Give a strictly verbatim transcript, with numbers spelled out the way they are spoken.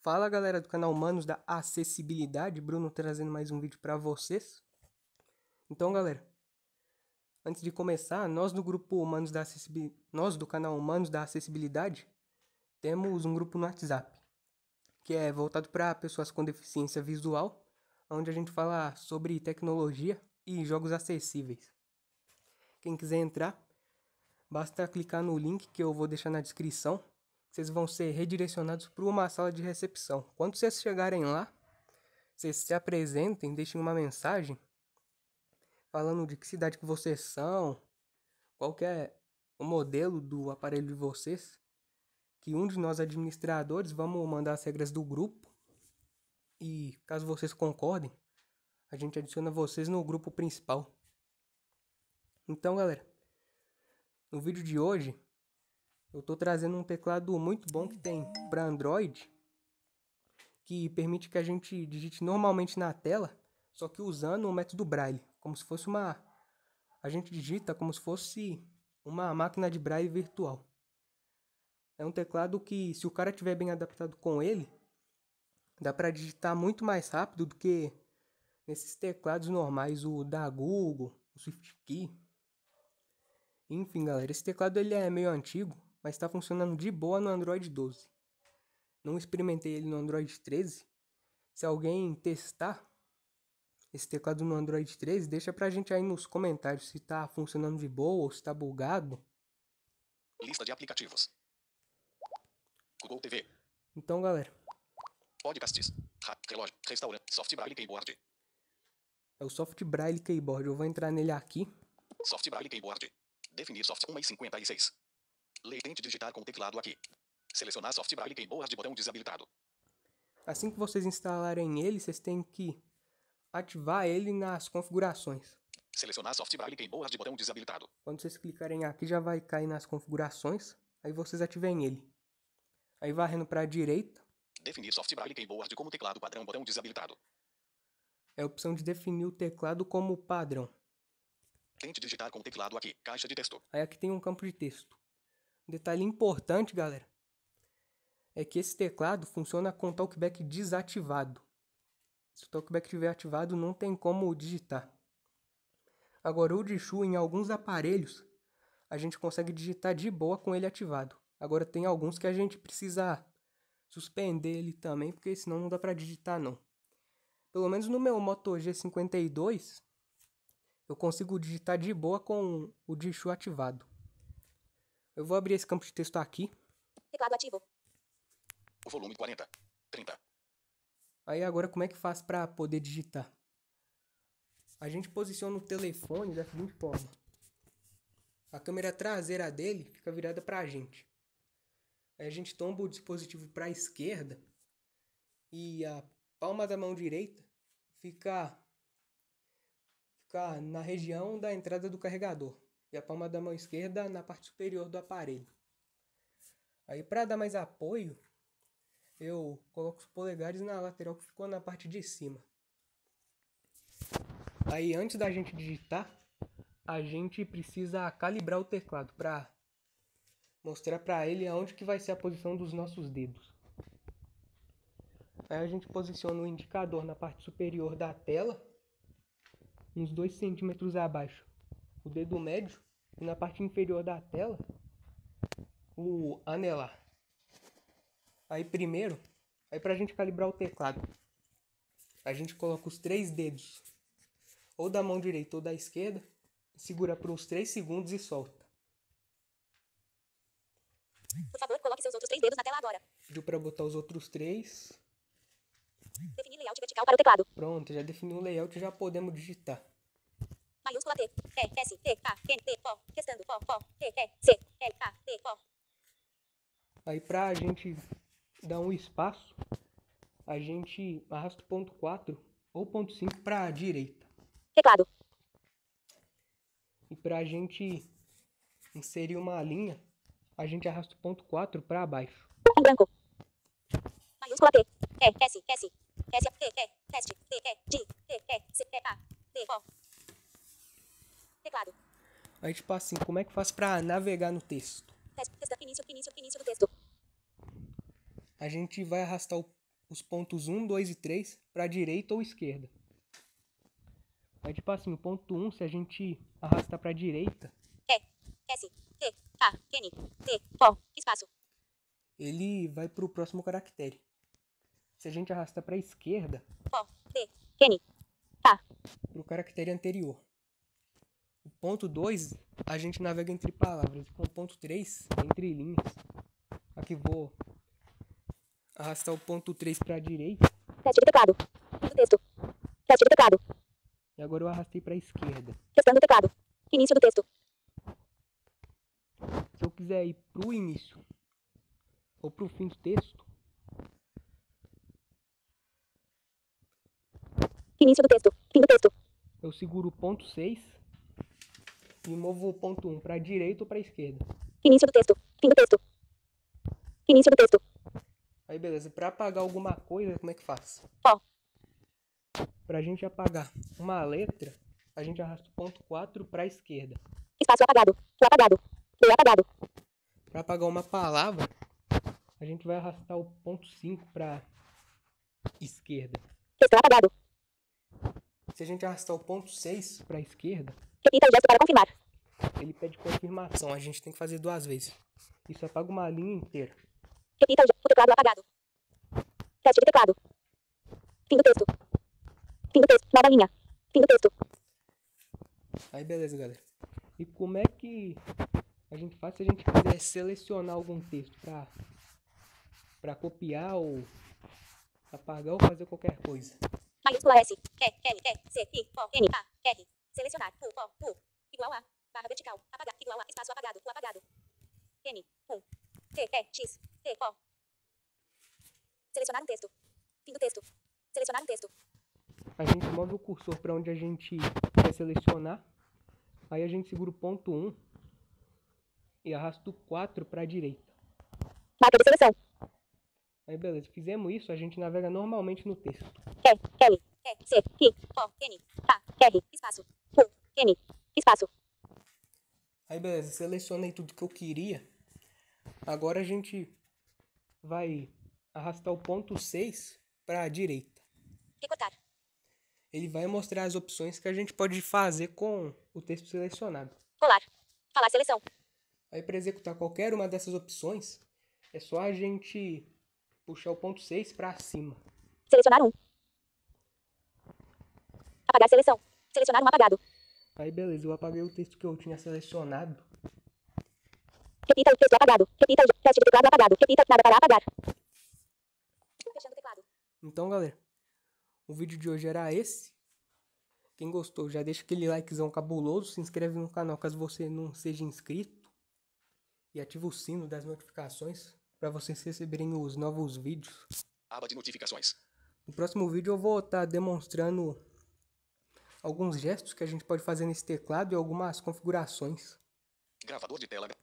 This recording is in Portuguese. Fala galera do canal Manos da Acessibilidade, Bruno trazendo mais um vídeo para vocês. Então galera, antes de começar, nós do grupo Manos da Acessibilidade, nós do canal Manos da Acessibilidade, temos um grupo no WhatsApp, que é voltado para pessoas com deficiência visual, onde a gente fala sobre tecnologia e jogos acessíveis. Quem quiser entrar, basta clicar no link que eu vou deixar na descrição. Vocês vão ser redirecionados para uma sala de recepção. Quando vocês chegarem lá, vocês se apresentem, deixem uma mensagem falando de que cidade que vocês são, qual que é o modelo do aparelho de vocês, que um de nós administradores vamos mandar as regras do grupo e caso vocês concordem, a gente adiciona vocês no grupo principal. Então galera, no vídeo de hoje eu tô trazendo um teclado muito bom que tem para Android, que permite que a gente digite normalmente na tela, só que usando o método Braille, como se fosse uma... A gente digita como se fosse uma máquina de Braille virtual. É um teclado que, se o cara tiver bem adaptado com ele, dá para digitar muito mais rápido do que nesses teclados normais, o da Google, o SwiftKey. Enfim, galera, esse teclado ele é meio antigo, mas está funcionando de boa no Android doze. Não experimentei ele no Android treze. Se alguém testar esse teclado no Android treze, deixa pra gente aí nos comentários se tá funcionando de boa ou se tá bugado. Lista de aplicativos. Google T V. Então, galera. Podcasts. Relógio. Restaurante. Soft Braille Keyboard. É o Soft Braille Keyboard. Eu vou entrar nele aqui. Soft Braille Keyboard. Definir soft um e cinquenta e seis. Leitente digitar com o teclado aqui. Selecionar Soft Braille Keyboard, botão desabilitado. Assim que vocês instalarem ele, vocês têm que ativar ele nas configurações. Selecionar Soft Braille Keyboard, botão desabilitado. Quando vocês clicarem aqui, já vai cair nas configurações. Aí vocês ativem ele. Aí varrendo para a direita. Definir Soft Braille Keyboard como teclado padrão, botão desabilitado. É a opção de definir o teclado como padrão. Tente digitar com o teclado aqui, caixa de texto. Aí aqui tem um campo de texto. Um detalhe importante, galera, é que esse teclado funciona com Talkback desativado. Se o Talkback estiver ativado, não tem como digitar. Agora o Dishu, em alguns aparelhos, a gente consegue digitar de boa com ele ativado. Agora tem alguns que a gente precisa suspender ele também, porque senão não dá pra digitar não. Pelo menos no meu Moto G cinquenta e dois... eu consigo digitar de boa com o Dishu ativado. Eu vou abrir esse campo de texto aqui. Teclado ativo. O volume quarenta, trinta. Aí agora como é que faz para poder digitar? A gente posiciona o telefone da seguinte forma. A câmera traseira dele fica virada para a gente. Aí a gente tomba o dispositivo para a esquerda. E a palma da mão direita fica... na região da entrada do carregador e a palma da mão esquerda na parte superior do aparelho. Aí, para dar mais apoio, eu coloco os polegares na lateral que ficou na parte de cima. Aí, antes da gente digitar, a gente precisa calibrar o teclado para mostrar para ele aonde que vai ser a posição dos nossos dedos. Aí a gente posiciona o indicador na parte superior da tela, uns dois centímetros abaixo, o dedo médio, e na parte inferior da tela, o anelar. Aí primeiro, aí pra gente calibrar o teclado, a gente coloca os três dedos, ou da mão direita ou da esquerda, segura por uns três segundos e solta. Por favor, coloque seus outros três dedos na tela agora. Pediu pra botar os outros três. Definir layout vertical para o teclado. Pronto, já definiu o layout e já podemos digitar. Maiúscula T, E, S, T, A, N, T, O, restando, O, O, T, E, C, L, A, T, O. Aí pra gente dar um espaço, a gente arrasta o ponto quatro ou ponto cinco pra direita. Teclado. E pra gente inserir uma linha, a gente arrasta o ponto quatro pra baixo. Em branco. Maiúscula T, E, S, S. Aí tipo assim, como é que faz pra navegar no texto? A gente vai arrastar o os pontos um, dois e três para direita ou esquerda. Aí, tipo assim, o ponto um, se a gente arrastar para direita, ele vai para o próximo caractere. Se a gente arrastar para a esquerda, para o caractere anterior. O ponto dois, a gente navega entre palavras. E com o ponto três, entre linhas. Aqui vou arrastar o ponto três para a direita. Teste de teclado. Do texto. Teste de teclado. E agora eu arrastei para a esquerda. Questão do teclado. Início do texto. Se eu quiser ir para o início ou para o fim do texto. Início do texto. Fim do texto. Eu seguro o ponto seis. E movo o ponto um para a direita ou para a esquerda. Início do texto. Fim do texto. Início do texto. Aí, beleza. Para apagar alguma coisa, como é que faz? Ó. Para a gente apagar uma letra, a gente arrasta o ponto quatro para a esquerda. Espaço apagado. O apagado. O apagado. Para apagar uma palavra, a gente vai arrastar o ponto cinco para a esquerda. Está apagado. Se a gente arrastar o ponto seis para a esquerda, repita o gesto para confirmar. Ele pede confirmação, a gente tem que fazer duas vezes. Isso apaga uma linha inteira. Repita o gesto, o teclado apagado. Teste de teclado. Fim do texto. Fim do texto, nova linha. Fim do texto. Aí, beleza, galera. E como é que a gente faz se a gente quiser selecionar algum texto pra, pra copiar ou apagar ou fazer qualquer coisa? Maiúscula S, Q, L, T, C, I, O, N, A, R. Selecionar, U, O, U, igual a, barra vertical, apagar, igual a, espaço apagado, o apagado. N, U, T, E, X, T, O. Selecionar um texto. Fim do texto. Selecionar um texto. A gente move o cursor para onde a gente quer selecionar. Aí a gente segura o ponto um e arrasta o quatro para a direita. Marca de seleção. Aí, beleza. Fizemos isso, a gente navega normalmente no texto. E, L, E, C, I, O, N, A, R, espaço. N, espaço. Aí, beleza, selecionei tudo que eu queria. Agora a gente vai arrastar o ponto seis para a direita. Recortar. Ele vai mostrar as opções que a gente pode fazer com o texto selecionado. Colar. Falar seleção. Aí, para executar qualquer uma dessas opções, é só a gente puxar o ponto seis para cima. Selecionar um. Apagar seleção. Selecionar um apagado. Aí, beleza, eu apaguei o texto que eu tinha selecionado. Repita o texto apagado. Repita o teste de teclado apagado. Repita nada para apagar. Fechando o teclado. Então, galera, o vídeo de hoje era esse. Quem gostou, já deixa aquele likezão cabuloso. Se inscreve no canal caso você não seja inscrito. E ativa o sino das notificações para vocês receberem os novos vídeos. Aba de notificações. No próximo vídeo eu vou estar demonstrando alguns gestos que a gente pode fazer nesse teclado e algumas configurações. Gravador de tela.